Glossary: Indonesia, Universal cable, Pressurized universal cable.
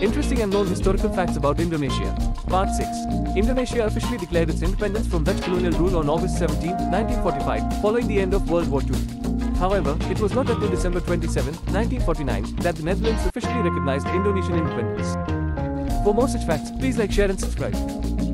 Interesting and known historical facts about Indonesia. Part 6. Indonesia officially declared its independence from Dutch colonial rule on August 17, 1945, following the end of World War II. However, it was not until December 27, 1949, that the Netherlands officially recognized Indonesian independence. For more such facts, please like, share and subscribe.